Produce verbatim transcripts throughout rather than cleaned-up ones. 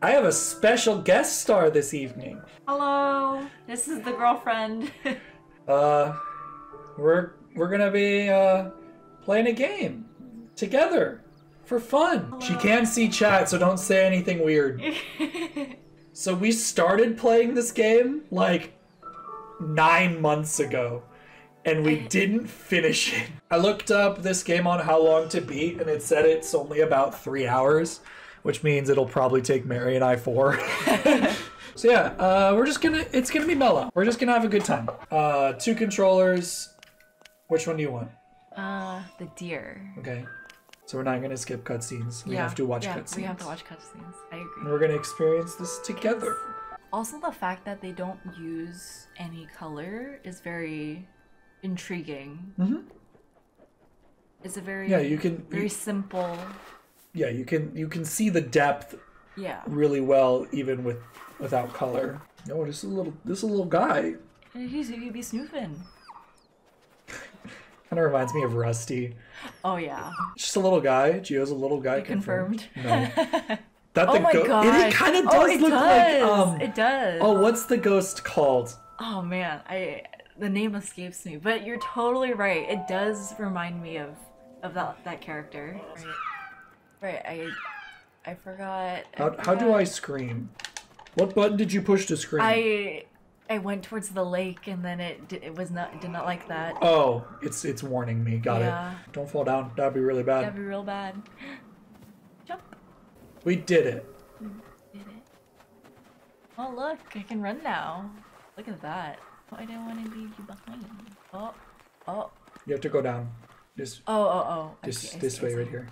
I have a special guest star this evening. Hello, this is the girlfriend. uh, we're we're gonna be uh, playing a game together for fun. Hello. She can see chat, so don't say anything weird. So we started playing this game like nine months ago, and we didn't finish it. I looked up this game on how long to beat, and it said it's only about three hours. Which means it'll probably take Mary and I four. So yeah, uh, we're just gonna, it's gonna be mellow. We're just gonna have a good time. Uh, two controllers. Which one do you want? Uh, the deer. Okay. So we're not gonna skip cutscenes. We yeah. have to watch yeah, cutscenes. we have to watch cutscenes. I agree. And we're gonna experience this together. It's also, the fact that they don't use any color is very intriguing. Mm-hmm. It's a very, yeah, you can, very you... simple... Yeah, you can you can see the depth yeah. really well even with without color. Oh, just a little this little guy. He's gonna be snooping. Kinda reminds me of Rusty. Oh yeah. Just a little guy. Gio's a little guy. Confirmed. confirmed. No. That oh my god. It, it kinda does oh, it look does. like um It does. Oh, what's the ghost called? Oh man, I the name escapes me, but you're totally right. It does remind me of, of that that character. Right. Right, I, I forgot. I how, forgot. How do I scream? What button did you push to scream? I, I went towards the lake, and then it it was not did not like that. Oh, it's it's warning me. Got yeah. it. Don't fall down. That'd be really bad. That'd be real bad. Jump. We did it. We did it. Oh look, I can run now. Look at that. Why do I want to leave you behind? Oh, oh. You have to go down. Just. Oh, oh, oh. Just see, this way, right here.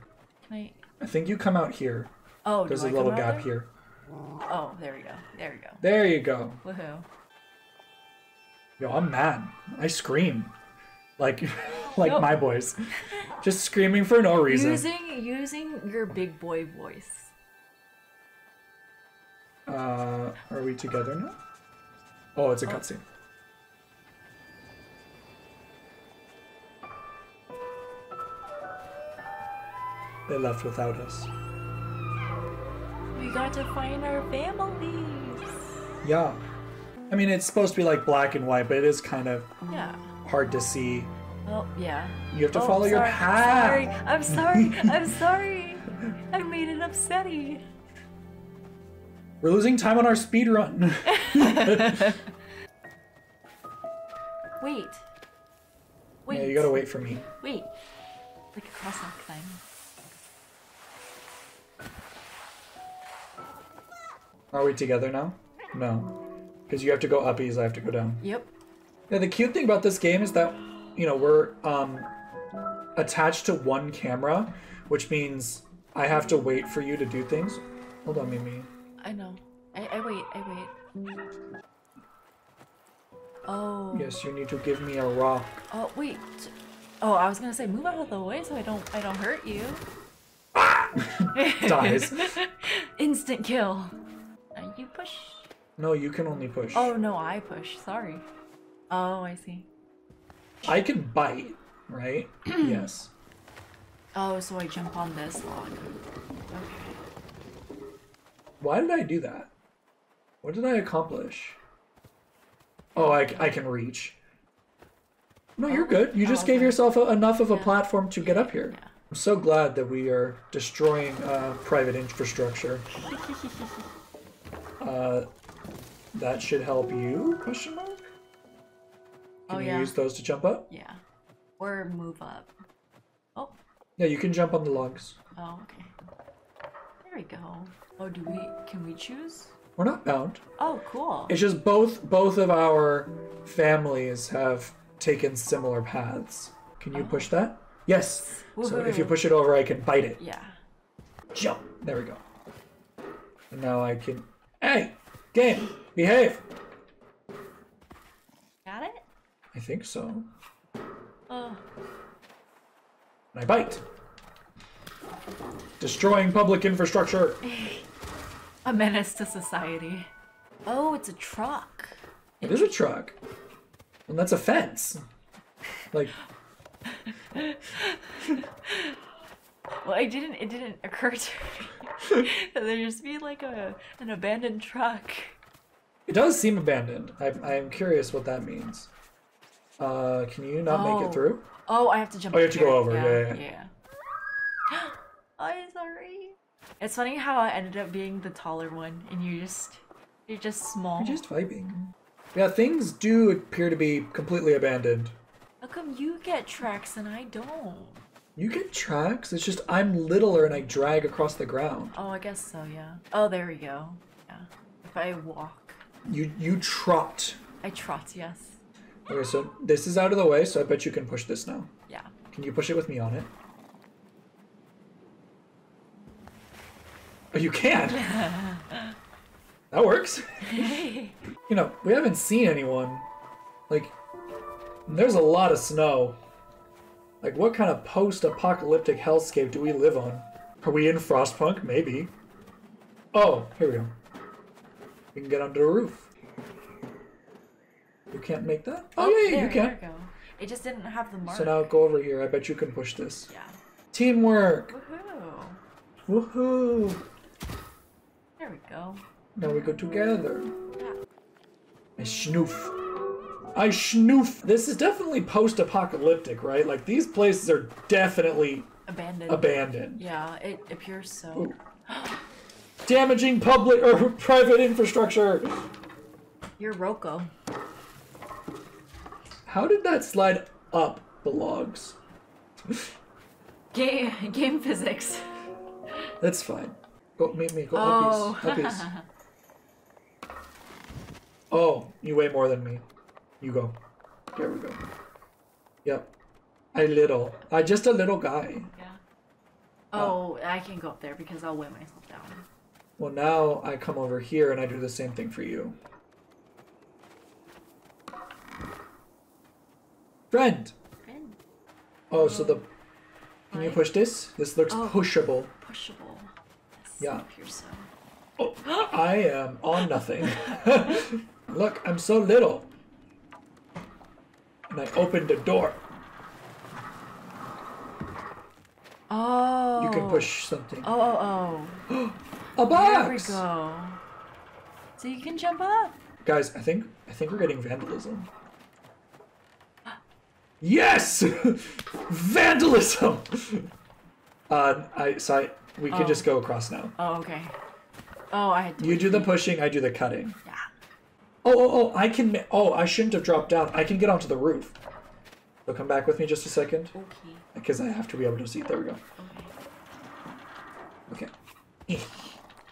Can I? I think you come out here. Oh, there's a little gap here. Oh, there we go. There we go. There you go. Woohoo! Yo, I'm mad. I scream, like, like Yo. my boys, just screaming for no reason. Using using your big boy voice. Uh, are we together now? Oh, it's a oh. cutscene. They left without us. We got to find our families. Yeah. I mean, it's supposed to be like black and white, but it is kind of yeah. hard to see. Oh, yeah. You have to oh, follow sorry. your path. I'm sorry. I'm sorry. I'm sorry. I made it upsetty. We're losing time on our speed run. Wait. Wait. Yeah, you gotta wait for me. Wait. Like a crosswalk thing. Are we together now? No. Because you have to go uppies, I have to go down. Yep. Yeah, the cute thing about this game is that, you know, we're um, attached to one camera, which means I have to wait for you to do things. Hold on, Mimi. I know. I, I wait, I wait. Oh. Yes, you need to give me a rock. Oh, wait. Oh, I was going to say, move out of the way so I don't, I don't hurt you. Dies. Instant kill. You push? No, you can only push. Oh, no, I push. Sorry. Oh, I see. I can bite, right? Yes. Oh, so I jump on this log. Okay. Why did I do that? What did I accomplish? Oh, I, I can reach. No, oh, you're good. You just oh, okay. gave yourself a, enough of yeah. a platform to get up here. Yeah. I'm so glad that we are destroying uh, private infrastructure. Uh, that should help you, question mark? Can oh, yeah. you use those to jump up? Yeah. Or move up. Oh. Yeah, you can jump on the logs. Oh, okay. There we go. Oh, do we, can we choose? We're not bound. Oh, cool. It's just both, both of our families have taken similar paths. Can you oh. push that? Yes. Woo-hoo. So if you push it over, I can bite it. Yeah. Jump. There we go. And now I can... Hey! Game! Behave! Got it? I think so. Oh. And I bite! Destroying public infrastructure! A menace to society. Oh, it's a truck. It is a truck. And that's a fence. Like... Well, I didn't- it didn't occur to me. There just be like a an abandoned truck. It does seem abandoned. I, I am curious what that means. Uh, can you not oh. make it through? Oh, I have to jump. Oh, you have to here. go over. Yeah, yeah. yeah. yeah. I'm sorry. It's funny how I ended up being the taller one, and you just you're just small. You're just vibing. Yeah, things do appear to be completely abandoned. How come you get tracks and I don't? You get tracks? It's just I'm littler and I drag across the ground. Oh, I guess so, yeah. Oh, there we go. Yeah. If I walk. You you trot. I trot, yes. Okay, so this is out of the way, so I bet you can push this now. Yeah. Can you push it with me on it? Oh, you can! That works. You know, we haven't seen anyone. Like, there's a lot of snow. Like, what kind of post-apocalyptic hellscape do we live on? Are we in Frostpunk? Maybe. Oh, here we go. We can get onto the roof. You can't make that? Oh, oh yeah, there, you can. There we go. It just didn't have the mark. So now go over here. I bet you can push this. Yeah. Teamwork! Woohoo! Woohoo! There we go. Now we go together. Yeah. I schnoof. I schnoof. This is definitely post-apocalyptic, right? Like, these places are definitely abandoned. Abandoned. Yeah, it appears so. Damaging public or private infrastructure. You're Rocco. How did that slide up the logs? game, game physics. That's fine. Go meet me. Go oh. up these. Up these. Oh, you weigh more than me. You go. There we go. Yep. I little. I just a little guy. Yeah. Oh, uh, I can go up there because I'll weigh myself down. Well, now I come over here and I do the same thing for you. Friend. Friend. Oh, so the. Can you push this? This looks oh, pushable. Pushable. Yes, yeah. So. Oh, I am on nothing. Look, I'm so little. And I opened a door. Oh. You can push something. Oh, oh, oh. A box! There we go. So you can jump up. Guys, I think I think we're getting vandalism. Yes! Vandalism! Uh, I, so I, we oh. can just go across now. Oh, okay. Oh, I had to. You do the pushing, I do the cutting. Yeah. Oh, oh, oh, I can, oh, I shouldn't have dropped down. I can get onto the roof. So come back with me just a second. Okay. Because I have to be able to see. There we go. Okay. Okay.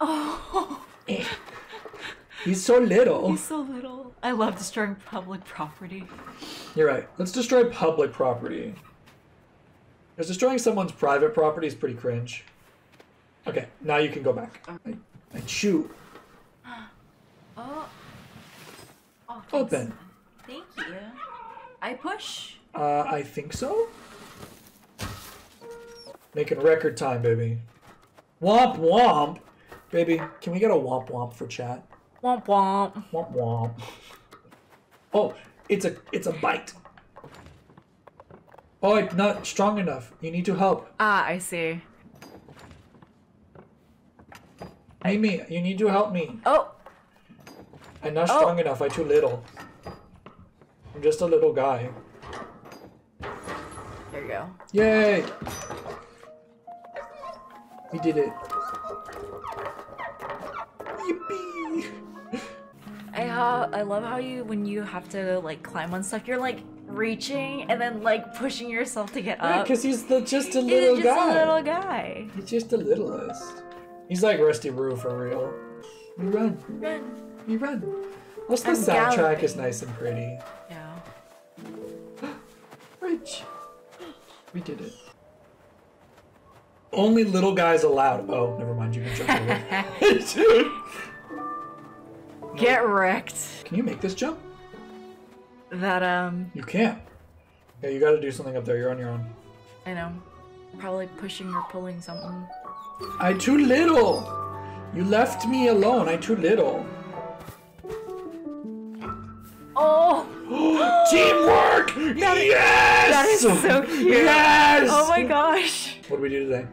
Oh. He's so little. He's so little. I love destroying public property. You're right. Let's destroy public property. Because destroying someone's private property is pretty cringe. Okay, now you can go back. Okay. I, I chew. Oh. Oh, open. Thank you. I push. Uh, I think so. Making record time, baby. Womp womp. Baby, can we get a womp womp for chat? Womp womp. Womp womp. Oh, it's a it's a bite. Oh, I'm not strong enough. You need to help. Ah, I see. Amy, you need to help me. Oh. I'm not oh. strong enough, I'm too little. I'm just a little guy. There you go. Yay! We did it. Yippee! I, uh, I love how you, when you have to like climb on stuff, you're like reaching and then like pushing yourself to get up. Yeah, because he's the, just a little he's just guy. He's a little guy. He's just the littlest. He's like Rusty Roo for real. We run. Run. We run. Plus the I'm soundtrack galloping. is nice and pretty. Yeah. Rich. We did it. Only little guys allowed. Oh, never mind. You can jump over. No. Get wrecked. Can you make this jump? That um. You can't. Yeah, you got to do something up there. You're on your own. I know. Probably pushing or pulling something. I too little. You left me alone. I too little. Oh! Teamwork! That yes! Is, that is so cute! Yes! Oh my gosh! What do we do today?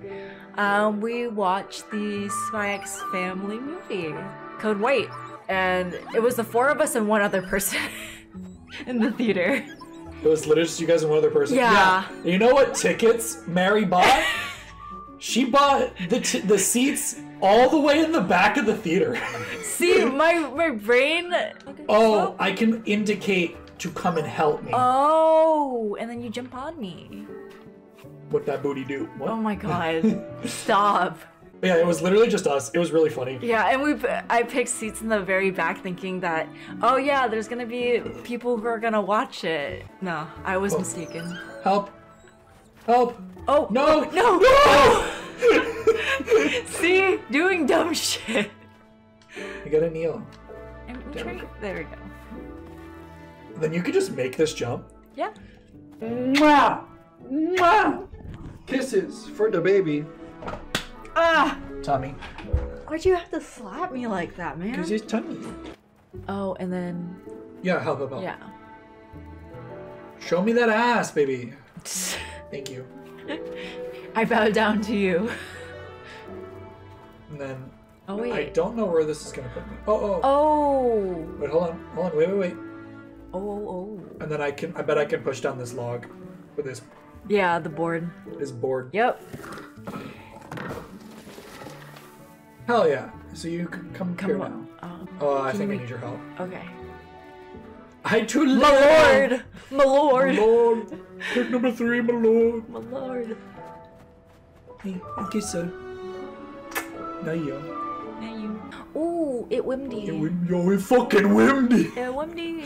Um, we watched the Spy X Family movie, Code White, and it was the four of us and one other person in the theater. It was literally just you guys and one other person. Yeah. yeah. You know what tickets Mary bought? She bought the t the seats all the way in the back of the theater. See, my my brain. Oh, I can indicate to come and help me. Oh, and then you jump on me. What that booty do? What? Oh my god! Stop. Yeah, it was literally just us. It was really funny. Yeah, and we I picked seats in the very back, thinking that oh yeah, there's gonna be people who are gonna watch it. No, I was oh. mistaken. Help! Help! Oh no! No! No! Oh. See, doing dumb shit. You gotta kneel. I'm trying. There, there we go. Then you could just make this jump. Yeah. Mwah! Mwah! Kisses for the baby. Ah! Tummy. Why'd you have to slap me like that, man? Because he's tummy. Oh, and then. Yeah, help, help, help. Yeah. Show me that ass, baby. Thank you. I bow down to you. And then. Oh, wait. I don't know where this is going to put me. Oh, oh. Oh. Wait, hold on. Hold on. Wait, wait, wait. Oh, oh, oh. And then I can. I bet I can push down this log with this. Yeah, the board. This board. Yep. Hell yeah. So you can come, come here now. Um, oh, I think we... I need your help. Okay. I too love my lord! My lord! My lord! Pick number three, my lord! My lord! Hey, okay, sir. Now you. Now you. Ooh, it whimdy. It whimdy. Yo, it fucking whimdy! It whimdy!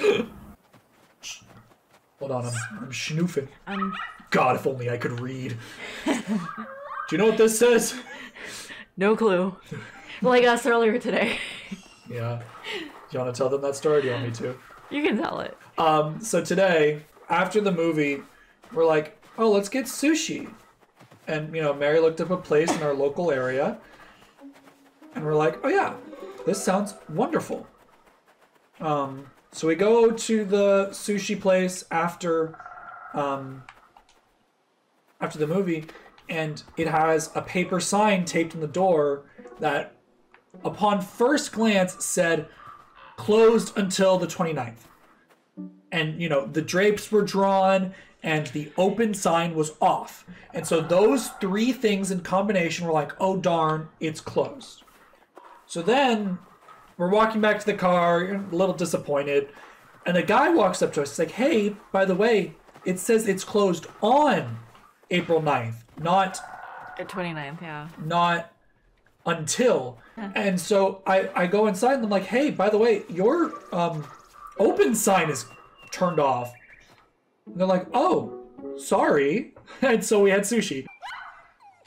Hold on, I'm, I'm schnoofing. Um, God, if only I could read. Do you know what this says? No clue. Like us earlier today. Yeah. Do you want to tell them that story? Do you want me to? You can tell it. Um, so today, after the movie, we're like, oh, let's get sushi. And, you know, Mary looked up a place in our local area. And we're like, oh, yeah, this sounds wonderful. Um, so we go to the sushi place after, um, after the movie. And it has a paper sign taped in the door that, upon first glance, said, closed until the twenty-ninth. And, you know, the drapes were drawn, and the open sign was off. And so those three things in combination were like, oh, darn, it's closed. So then we're walking back to the car, a little disappointed, and a guy walks up to us. He's like, hey, by the way, it says it's closed on April ninth. Not at twenty-ninth, yeah. Not until. Yeah. And so I, I go inside and I'm like, hey, by the way, your um, open sign is turned off. And they're like, oh, sorry. And so we had sushi.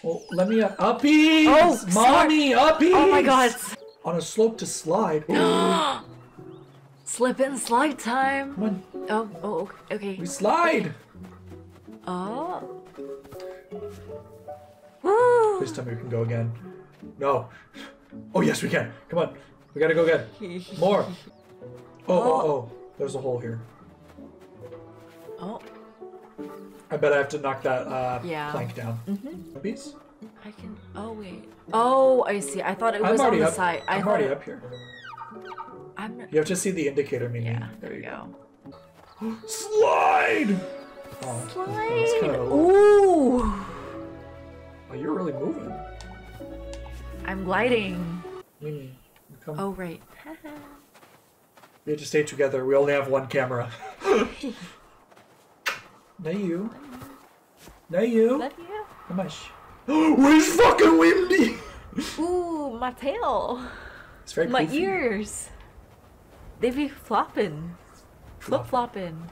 Well, let me, uh, uppies! Oh, mommy, sorry. Uppies! Oh my god. On a slope to slide. Slip and slide time. Come on. Oh, oh, okay. We slide. Okay. Oh. Please tell me we can go again. No. Oh, yes, we can. Come on. We gotta go again. More. Oh, oh, oh. There's a hole here. Oh. I bet I have to knock that uh, yeah. plank down. Mm-hmm. Piece? I can... Oh, wait. Oh, I see. I thought it was on the up... side. I I'm thought... already up here. I'm... You have to see the indicator meaning. Yeah, there you go. go. Slide! Oh, Slide! Kind of Ooh! Oh, you're really moving. I'm gliding. Mm, oh, right. We have to stay together. We only have one camera. Now you. Now you. Love you. How much? Where's fucking windy? Ooh, my tail. It's very My goofy. ears. They be flopping. Flop flopping.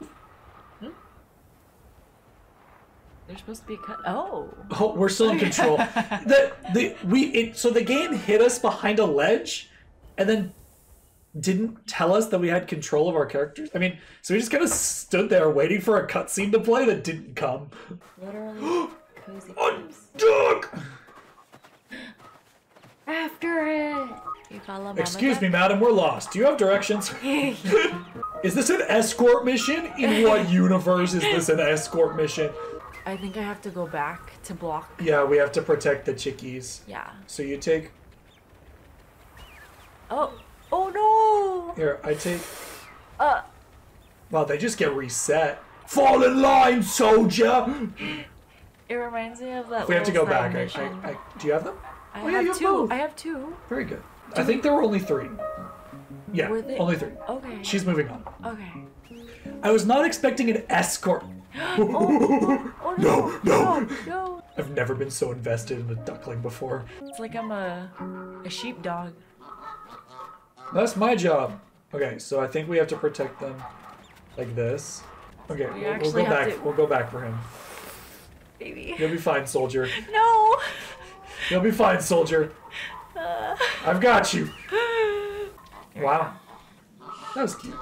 They're supposed to be cut. Oh. Oh, we're still in control. the the we it, so the game hit us behind a ledge, and then didn't tell us that we had control of our characters. I mean, so we just kind of stood there waiting for a cutscene to play that didn't come. Literally. Cozy. Unstuck. After it. You follow Mama Excuse Mama? me, madam. We're lost. Do you have directions? Is this an escort mission? In what universe is this an escort mission? I think I have to go back to block. Yeah, we have to protect the chickies. Yeah. So you take... Oh. Oh, no! Here, I take... Uh. Wow, they just get reset. Fall in line, soldier! It reminds me of that. We have to go back. I, I, I, do you have them? I oh, have, yeah, you have two. Both. I have two. Very good. Do I think there were only three. Yeah, they... only three. Okay. She's moving on. Okay. I was not expecting an escort. Oh, oh, no, no, no, no. I've never been so invested in a duckling before. It's like I'm a, a sheepdog. That's my job. Okay, so I think we have to protect them like this. Okay, we we'll, we'll go back. To... We'll go back for him. Baby. You'll be fine, soldier. No! You'll be fine, soldier. Uh, I've got you. Wow. That was cute.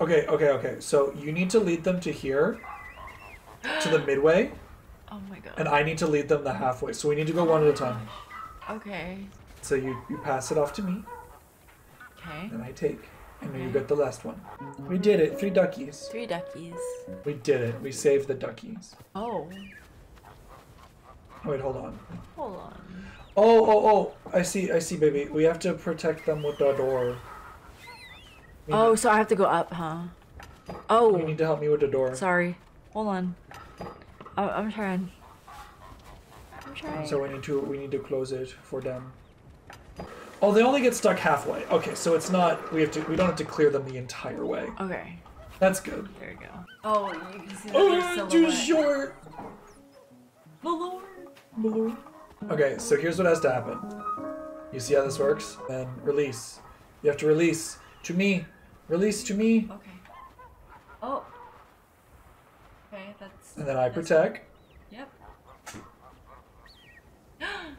Okay, okay, okay. So you need to lead them to here, to the midway. Oh my god. And I need to lead them the halfway. So we need to go one at a time. Okay. So you, you pass it off to me. Okay. Then I take. And okay. You got the last one. We did it. Three duckies. Three duckies. We did it. We saved the duckies. Oh. Wait, hold on. Hold on. Oh, oh, oh. I see, I see, baby. We have to protect them with the door. We oh, so I have to go up, huh? Oh. You need to help me with the door. Sorry. Hold on. I I'm trying. I'm trying. So we need to, we need to close it for them. Oh, they only get stuck halfway. Okay, so it's not, we have to, we don't have to clear them the entire way. Okay. That's good. There you go. Oh, you can see the oh, too short! Malor! Malor. Okay, so here's what has to happen. You see how this works? Then release. You have to release to me. Release to me. Okay. Oh. Okay, that's... And then I protect. Yep.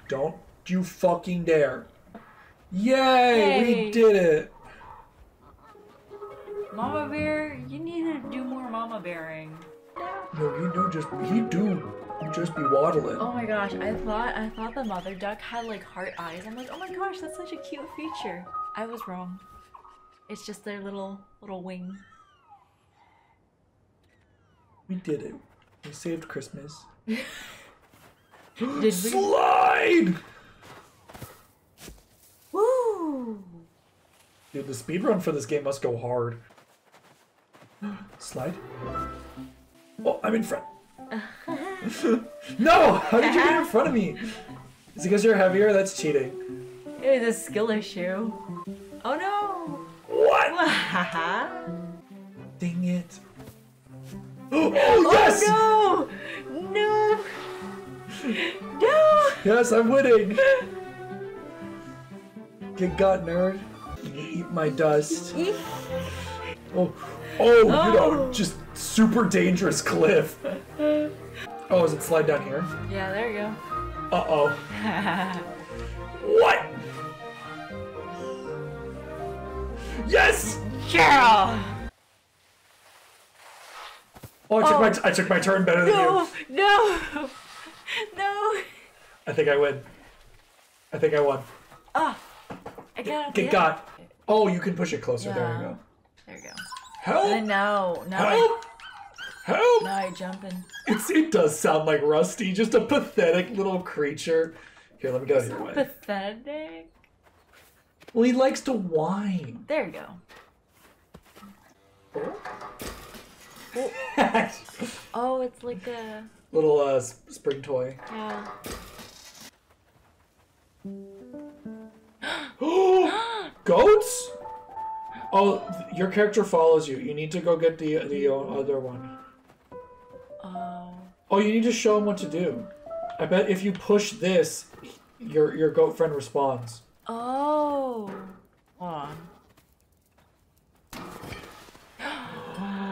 Don't you fucking dare. Yay, yay! We did it! Mama Bear, you need to do more mama bearing. No, you do just he do just be waddling. Oh my gosh, I thought I thought the mother duck had like heart eyes. I'm like, oh my gosh, that's such a cute feature. I was wrong. It's just their little little wing. We did it. We saved Christmas. Did we? Slide! Woo! Dude, the speedrun for this game must go hard. Slide. Oh, I'm in front. No! How did you get in front of me? Is it because you're heavier? That's cheating. It was a skill issue. Oh no! What? Dang it. Oh, oh yes! Oh, no! No! No! Yes, I'm winning! Get got, nerd. You eat my dust. Oh, oh, oh, you know, just super dangerous cliff. Oh, does it slide down here? Yeah, there you go. Uh-oh. What? Yes! Yeah! Oh, I took, oh. My t I took my turn better no, than you. No, no, no. I think I win. I think I won. Ah. Oh. Get, get got. Oh, you can push it closer. Yeah. There you go. There you go. Help! I know. Now help! I, help! Now I jump in. It's, it does sound like Rusty, just a pathetic little creature. Here, let me go your way. Pathetic? Well, he likes to whine. There you go. Oh, oh. Oh, it's like a... Little uh, spring toy. Yeah. Goats? Oh, your character follows you. You need to go get the the other one. Oh. Oh, you need to show him what to do. I bet if you push this, your your goat friend responds. Oh. Hold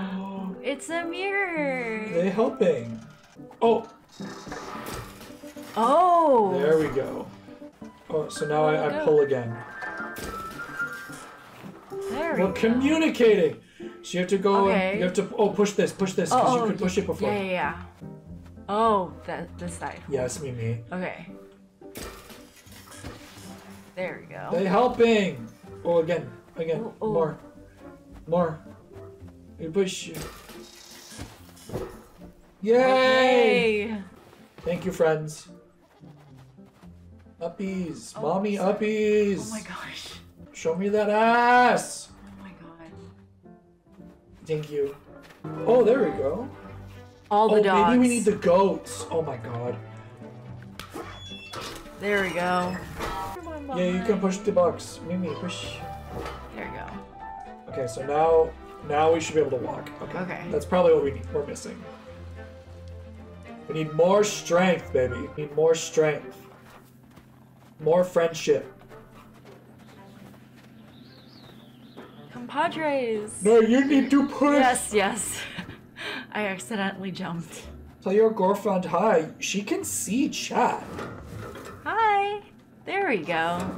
on. It's a mirror. They helping. Oh. Oh. There we go. Oh, so now oh, I, I pull again. There we We're go. communicating. So you have to go. Okay. And you have to. Oh, push this. Push this. Because oh, oh, you could yeah, push it before. Yeah, yeah, yeah. Oh, that this side. Yes, me, me. Okay. There we go. They helping. Oh, again, again, ooh, ooh. More, more. You push. Yay! Okay. Thank you, friends. Uppies. Oh, Mommy sorry. Uppies. Oh my gosh. Show me that ass. Oh my god. Thank you. Oh, there we go. All the oh, dogs. Maybe we need the goats. Oh my god. There we go. Yeah, you can push the box. Mimi, push. There we go. Okay, so now now we should be able to walk. Okay. Okay. That's probably what we need. We're missing. We need more strength, baby. We need more strength. More friendship. Compadres. No, you need to push. Yes, yes. I accidentally jumped. Tell your girlfriend hi. She can see chat. Hi. There we go.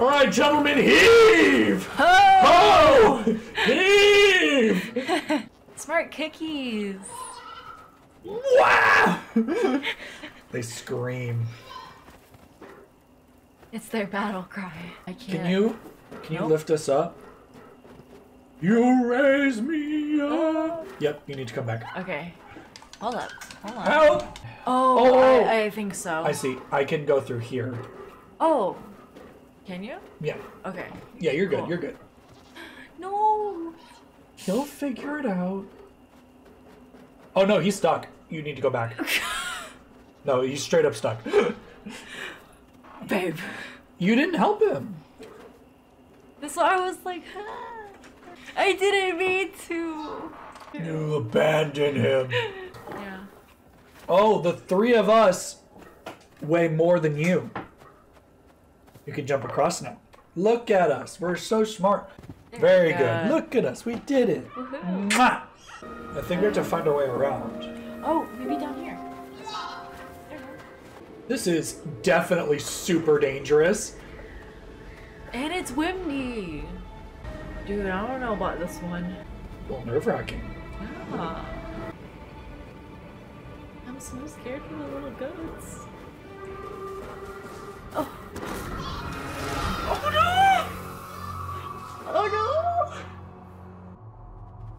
All right, gentlemen, heave! Ho! Ho! Heave! Smart cookies. Wow! They scream. It's their battle cry. I can't. Can you? Can nope. you lift us up? You raise me up. Yep, you need to come back. Okay. Hold up. Hold on. Help! Oh, oh. I, I think so. I see. I can go through here. Oh. Can you? Yeah. Okay. Yeah, you're cool. good. You're good. No. He'll figure it out. Oh, no, he's stuck. You need to go back. No, he's straight up stuck. Babe. You didn't help him. That's why I was like, ah. I didn't mean to. You abandoned him. Yeah. Oh, the three of us weigh more than you. You can jump across now. Look at us. We're so smart. There Very good. good. Look at us. We did it. I think we have to find a way around. Oh, maybe down here. There. This is definitely super dangerous. And it's windy. Dude, I don't know about this one. Well, nerve-wracking. Yeah. I'm so scared for the little goats. Oh. Oh no! Oh no!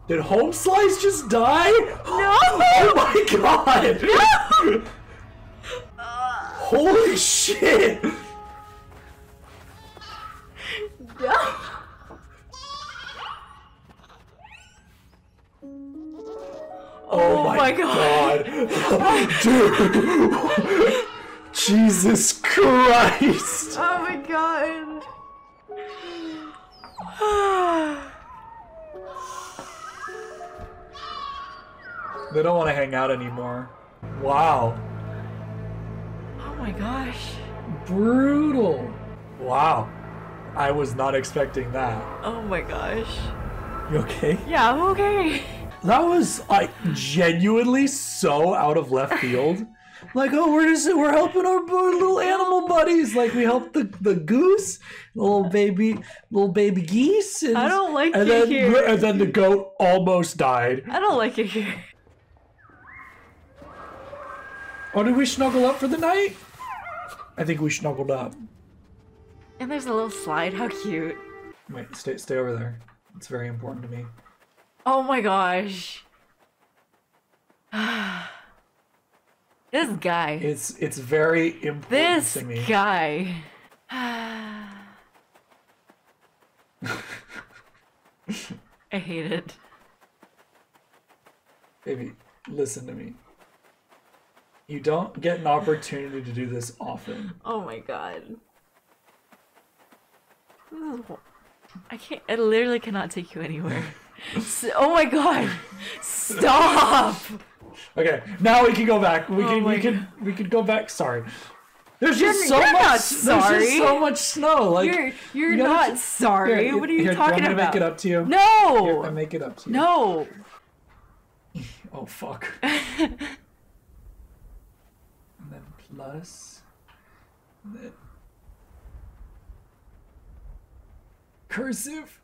Did Home Slice just die? No! Oh my god! No! Holy shit! No! Oh my, oh my god. Dude. Jesus Christ. Oh my god. They don't want to hang out anymore. Wow. Oh my gosh. Brutal. Wow. I was not expecting that. Oh my gosh. You okay? Yeah, I'm okay. That was like genuinely so out of left field. Like, oh, we're just we're helping our little animal buddies. Like, we helped the the goose, the little baby, little baby geese. And, I don't like and it then, here. And then the goat almost died. I don't like it here. Oh, did we snuggle up for the night? I think we snuggled up. And there's a little slide. How cute! Wait, stay stay over there. It's very important to me. Oh my gosh. This guy. It's it's very important this to me. This guy. I hate it. Baby, listen to me. You don't get an opportunity to do this often. Oh my god. I can't I literally cannot take you anywhere. Oh my god! Stop! Okay, now we can go back. We oh can we god. can we can go back. Sorry. There's you're, just so you're much. Not sorry. There's just so much snow. Like you're you're you not just, sorry. Here, what are you here, talking I'm about? Make it up to you. No. Here, I make it up to you. No. Oh fuck. And then plus. And then... Cursive.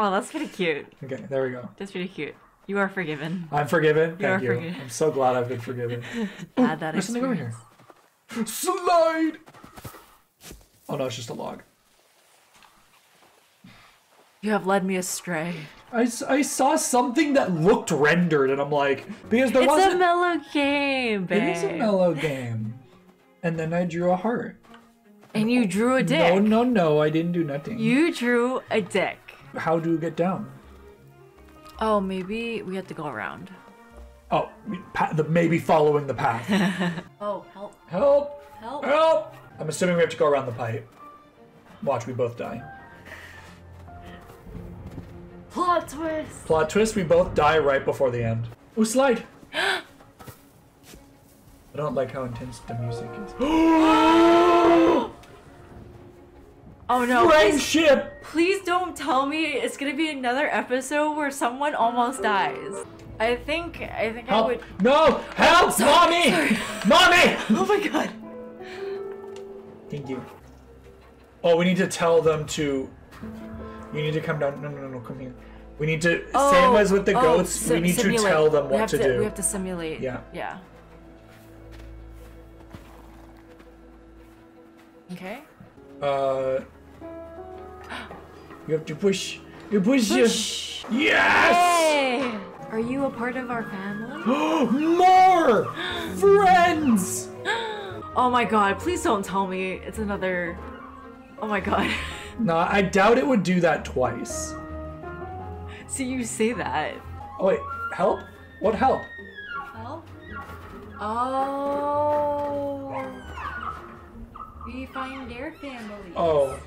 Oh, that's pretty cute. Okay, there we go. That's pretty cute. You are forgiven. I'm forgiven. You Thank you. Forgiven. I'm so glad I've been forgiven. Add Ooh, that there's experience. Something over here. Slide! Oh no, it's just a log. You have led me astray. I, I saw something that looked rendered, and I'm like, because there it's wasn't. It's a mellow game, babe. It is a mellow game. And then I drew a heart. And you drew a dick. No, no, no, I didn't do nothing. You drew a dick. How do you get down? Oh, maybe we have to go around. Oh, the maybe following the path. Oh, help. Help. Help. Help. I'm assuming we have to go around the pipe. Watch, we both die. Plot twist. Plot twist, we both die right before the end. Ooh, slide. I don't like how intense the music is. Oh no. Friendship. Please, please don't tell me it's gonna be another episode where someone almost dies. I think, I think help. I would. No, help, oh, sorry, mommy, sorry. Mommy. Oh my God. Thank you. Oh, we need to tell them to, you need to come down. No, no, no, no, come here. We need to, oh, same as with the goats, oh, we need simulate. to tell them what to, to do. We have to simulate. Yeah. Yeah. Okay. Uh, you have to push. You push. push. Your... Yes! Hey! Are you a part of our family? More friends! Oh my God, please don't tell me it's another... Oh my God. Nah, I doubt it would do that twice. So you say that. Oh wait, help? What help? Help? Oh. We find their families. Oh.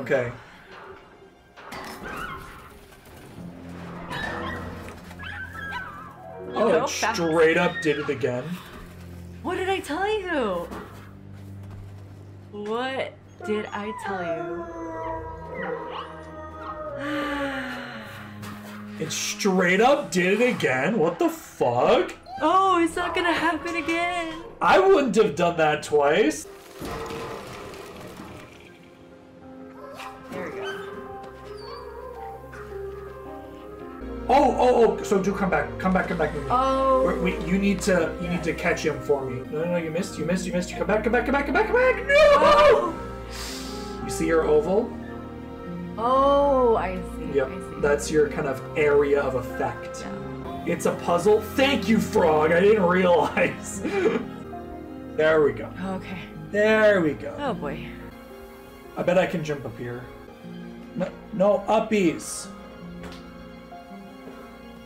Okay. Oh, it straight up did it again. What did I tell you? What did I tell you? It straight up did it again? What the fuck? Oh, it's not gonna happen again. I wouldn't have done that twice. There we go. Oh, oh, oh, so do come back, come back, come back. Come back. Oh. We, you need to, you need to catch him for me. No, no, no, you missed, you missed, you missed. You come back, come back, come back, come back, come back. No! Oh. You see your oval? Oh, I see, yep. I see. That's your kind of area of effect. Yeah. It's a puzzle. Thank you, Frog. I didn't realize. There we go. Okay. There we go. Oh, boy. I bet I can jump up here. No, no uppies.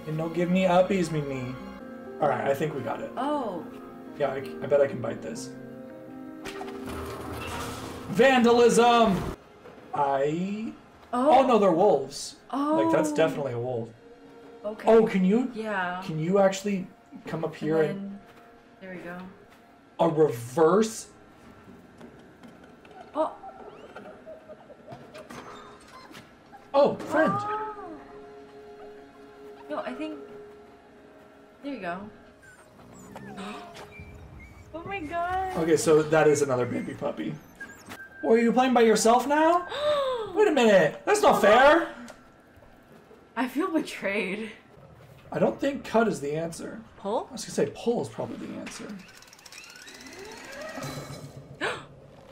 And don't give me uppies, Mimi. All right, I think we got it. Oh. Yeah, I, I bet I can bite this. Vandalism! I... Oh, oh no, they're wolves. Oh. Like, that's definitely a wolf. Okay. Oh, can you... Yeah. Can you actually come up here and... Then, and there we go. A reverse... Oh. Oh, friend. Oh. No, I think... There you go. Oh my God! Okay, so that is another baby puppy. Oh, are you playing by yourself now? Wait a minute! That's not fair! I feel betrayed. I don't think cut is the answer. Pull? I was gonna say pull is probably the answer.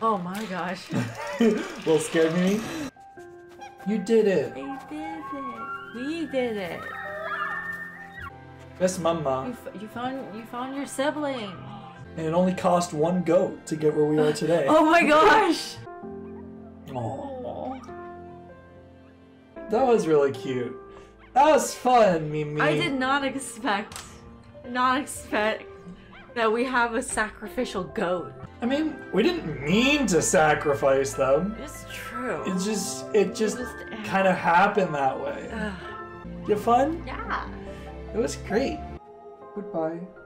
Oh my gosh. Little scared me. You did it. I did it. We did it. Yes, Mama. You, f you found you found your sibling. And it only cost one goat to get where we are today. Oh my gosh! Oh, that was really cute. That was fun, Mimi. I did not expect, not expect that we have a sacrificial goat. I mean, we didn't mean to sacrifice them. It's true. It just, it just, just kind of happened that way. Uh, you fun? Yeah. It was great. Goodbye.